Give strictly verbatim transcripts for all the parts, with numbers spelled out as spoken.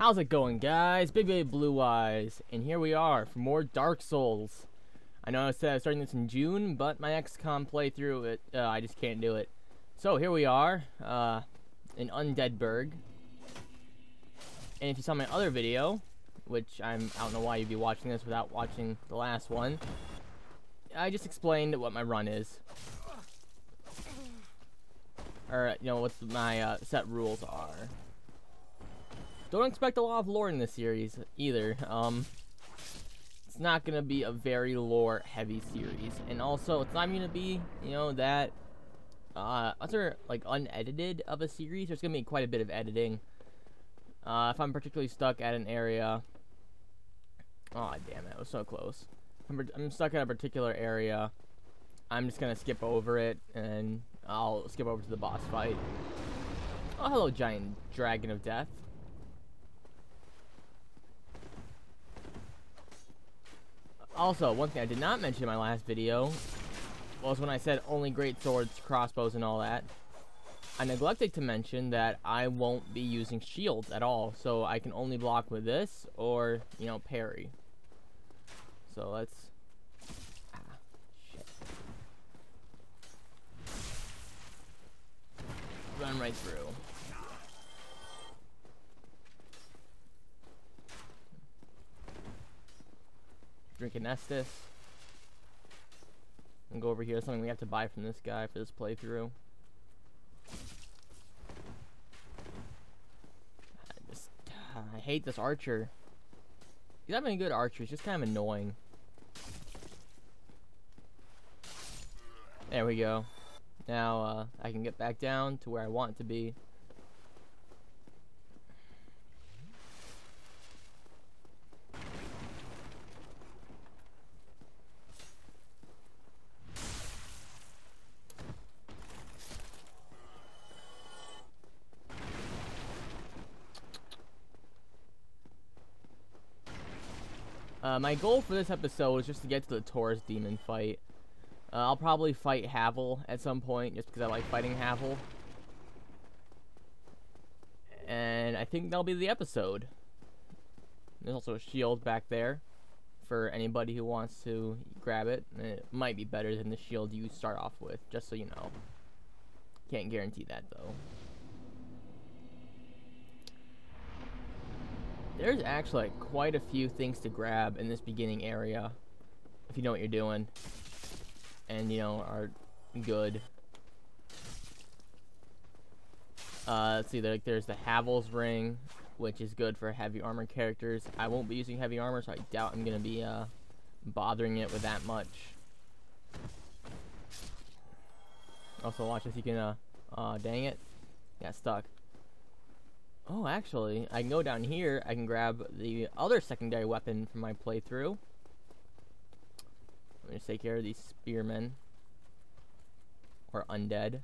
How's it going, guys? Big Baby Blue Eyes, and here we are for more Dark Souls. I know I said I was starting this in June, but my X COM playthrough, it, uh, I just can't do it. So here we are, uh, in Undeadburg. And if you saw my other video, which I'm, I don't know why you'd be watching this without watching the last one, I just explained what my run is. Or, you know, what my uh, set rules are. Don't expect a lot of lore in this series, either. Um, it's not going to be a very lore-heavy series. And also, it's not going to be, you know, that... Uh, other, like, unedited of a series. There's going to be quite a bit of editing. Uh, if I'm particularly stuck at an area... Aw, oh, damn it, it was so close. I'm, I'm stuck at a particular area. I'm just going to skip over it, and I'll skip over to the boss fight. Oh, hello, giant dragon of death. Also, one thing I did not mention in my last video was when I said only great swords, crossbows, and all that. I neglected to mention that I won't be using shields at all, so I can only block with this or, you know, parry. So let's... Ah, shit. Run right through. Drinking Estes. And go over here. That's something we have to buy from this guy for this playthrough. I just, uh, I hate this archer. He's not being a good archer. He's just kind of annoying. There we go. Now uh, I can get back down to where I want to be. Uh, my goal for this episode is just to get to the Taurus Demon fight. Uh, I'll probably fight Havel at some point, just because I like fighting Havel. And I think that'll be the episode. There's also a shield back there for anybody who wants to grab it. And it might be better than the shield you start off with, just so you know. Can't guarantee that, though. There's actually like, quite a few things to grab in this beginning area, if you know what you're doing, and you know are good. Uh, let's see, like there's the Havel's ring, which is good for heavy armor characters. I won't be using heavy armor, so I doubt I'm gonna be uh, bothering it with that much. Also, watch this. You can, uh, uh, dang it, got stuck. Oh, actually, I can go down here, I can grab the other secondary weapon from my playthrough. I'm going to take care of these spearmen. Or undead.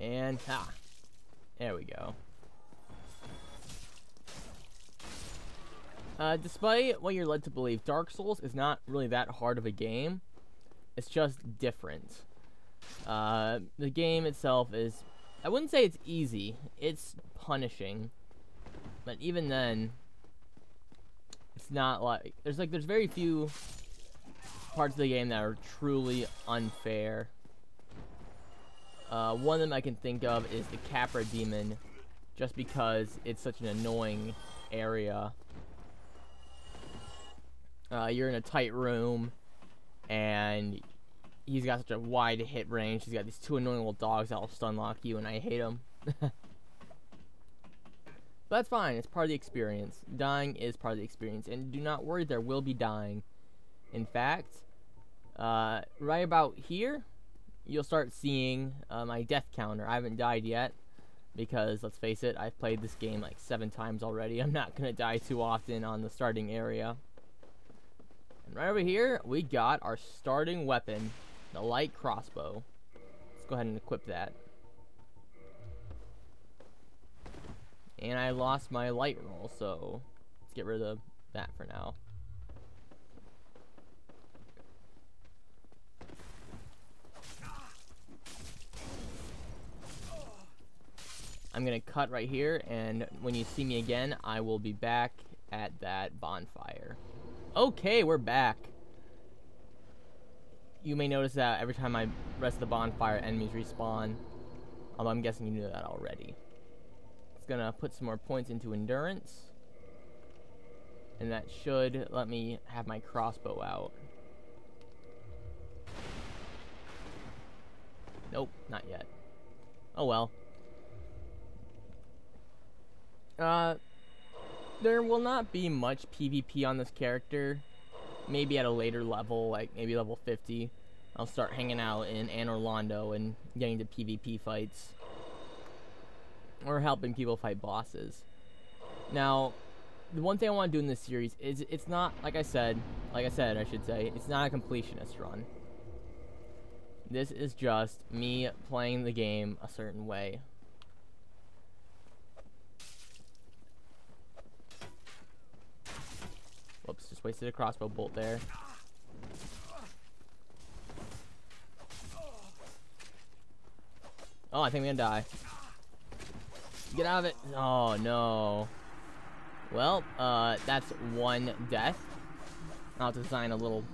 And, ha! There we go. Uh, despite what you're led to believe, Dark Souls is not really that hard of a game. It's just different. Uh, the game itself is... I wouldn't say it's easy. It's punishing. But even then... It's not like... There's like there's very few parts of the game that are truly unfair. Uh, one of them I can think of is the Capra Demon. Just because it's such an annoying area. Uh, you're in a tight room, and he's got such a wide hit range. He's got these two annoying little dogs that'll stunlock you, and I hate them. But that's fine. It's part of the experience. Dying is part of the experience, and do not worry, there will be dying. In fact, uh, right about here, you'll start seeing uh, my death counter. I haven't died yet, because, let's face it, I've played this game like seven times already. I'm not going to die too often on the starting area. Right over here, we got our starting weapon, the light crossbow. Let's go ahead and equip that. And I lost my light roll, so let's get rid of that for now. I'm gonna cut right here, and when you see me again, I will be back at that bonfire. Okay, we're back. You may notice that every time I rest the bonfire, enemies respawn. Um, I'm guessing you knew that already. It's gonna put some more points into endurance. And that should let me have my crossbow out. Nope, not yet. Oh well. Uh, there will not be much PvP on this character. Maybe at a later level, like maybe level fifty, I'll start hanging out in Anor Londo and getting to PvP fights. Or helping people fight bosses. Now, the one thing I want to do in this series is it's not, like I said, like I said, I should say, it's not a completionist run. This is just me playing the game a certain way. Whoops, just wasted a crossbow bolt there. Oh, I think I'm gonna die. Get out of it. Oh, no. Well, uh, that's one death. I'll design a little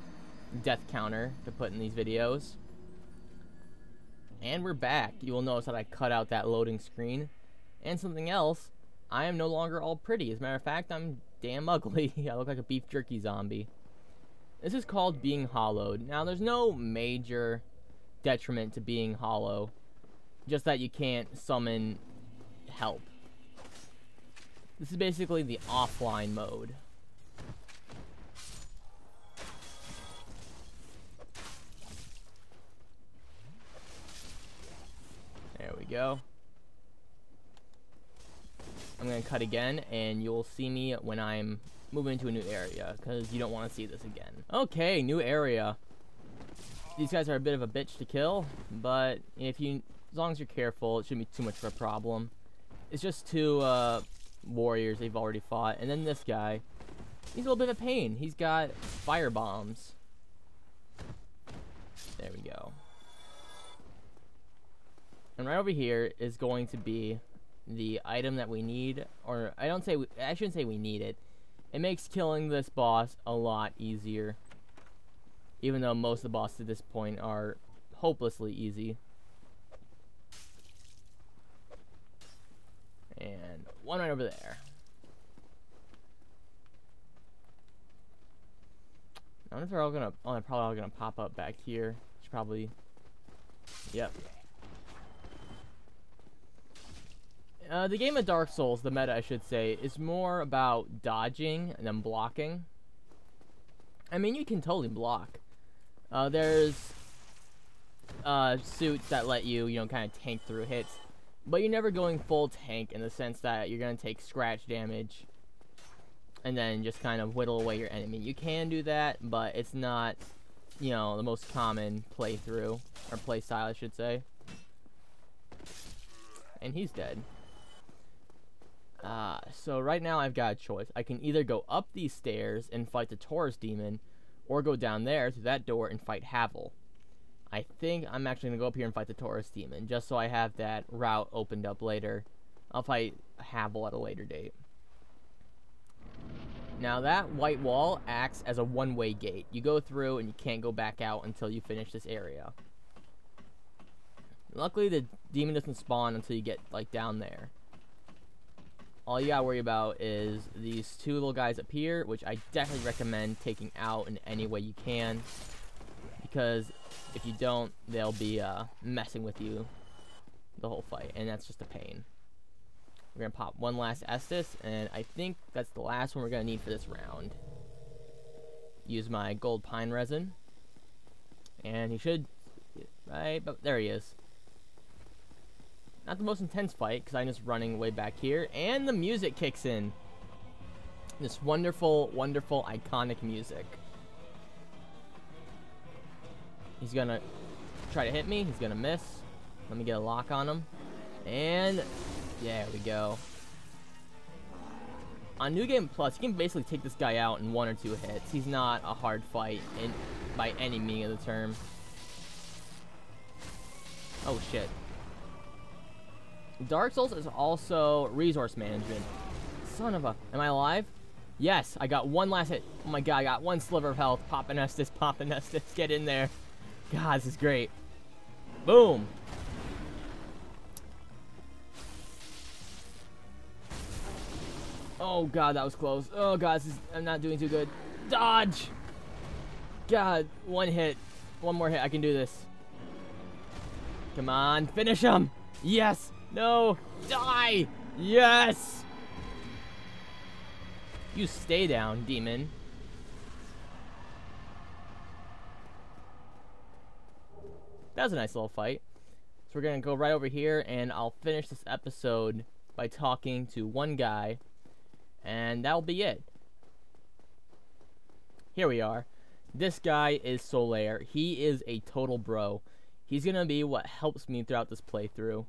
death counter to put in these videos. And we're back. You will notice that I cut out that loading screen. And something else, I am no longer all pretty. As a matter of fact, I'm damn ugly. I look like a beef jerky zombie. This is called being hollowed. Now, there's no major detriment to being hollow. Just that you can't summon help. This is basically the offline mode. There we go. I'm gonna cut again, and you'll see me when I'm moving into a new area, because you don't want to see this again. Okay, new area. These guys are a bit of a bitch to kill, but if you, as long as you're careful, it shouldn't be too much of a problem. It's just too, uh... warriors they've already fought, and then this guy, he's a little bit of a pain. He's got fire bombs. There we go. And right over here is going to be the item that we need, or I don't say we, I shouldn't say we need it. It makes killing this boss a lot easier, even though most of the bosses at this point are hopelessly easy. And one right over there. I wonder if they're all gonna, oh, they're probably all gonna pop up back here. Should probably, yep. Uh, the game of Dark Souls, the meta I should say, is more about dodging and then blocking. I mean, you can totally block. Uh, there's uh, suits that let you, you know, kind of tank through hits. But you're never going full tank in the sense that you're going to take scratch damage and then just kind of whittle away your enemy. You can do that, but it's not, you know, the most common playthrough, or play style, I should say. And he's dead. Uh, so right now I've got a choice. I can either go up these stairs and fight the Taurus Demon, or go down there through that door and fight Havel. I think I'm actually going to go up here and fight the Taurus Demon, just so I have that route opened up later. I'll fight Havel at a later date. Now that white wall acts as a one-way gate. You go through and you can't go back out until you finish this area. Luckily the demon doesn't spawn until you get like down there. All you gotta worry about is these two little guys up here, which I definitely recommend taking out in any way you can. Because if you don't, they'll be uh, messing with you the whole fight, and that's just a pain. We're gonna pop one last Estus, and I think that's the last one we're gonna need for this round. Use my gold pine resin, and he should, right, but there he is. Not the most intense fight, because I'm just running way back here, and the music kicks in. This wonderful, wonderful, iconic music. He's gonna try to hit me. He's gonna miss. Let me get a lock on him. And there we go. On New Game Plus, you can basically take this guy out in one or two hits. He's not a hard fight in, by any meaning of the term. Oh shit. Dark Souls is also resource management. Son of a... Am I alive? Yes, I got one last hit. Oh my god, I got one sliver of health. Poppin' Estus, Poppin' Estus. Get in there. God, this is great. Boom. Oh god, that was close. Oh god, this is, I'm not doing too good. Dodge! God, one hit. One more hit. I can do this. Come on, finish him! Yes! No! Die! Yes! You stay down, demon. That was a nice little fight. So we're gonna go right over here, and I'll finish this episode by talking to one guy, and that'll be it. Here we are. This guy is Solaire. He is a total bro. He's gonna be what helps me throughout this playthrough.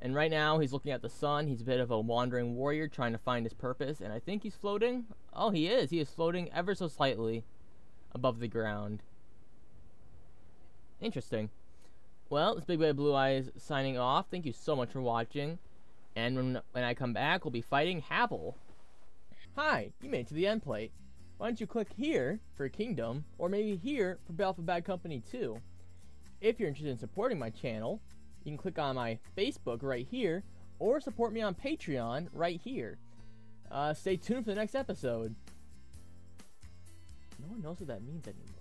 And right now, he's looking at the sun. He's a bit of a wandering warrior trying to find his purpose. And I think he's floating. Oh, he is. He is floating ever so slightly above the ground. Interesting. Well, it's Big Baby Blue Eyes signing off. Thank you so much for watching. And when, when I come back, we'll be fighting Havel. Hi, you made it to the end plate. Why don't you click here for Kingdom, or maybe here for Battlefield Bad Company two. If you're interested in supporting my channel, you can click on my Facebook right here, or support me on Patreon right here. Uh, stay tuned for the next episode. No one knows what that means anymore.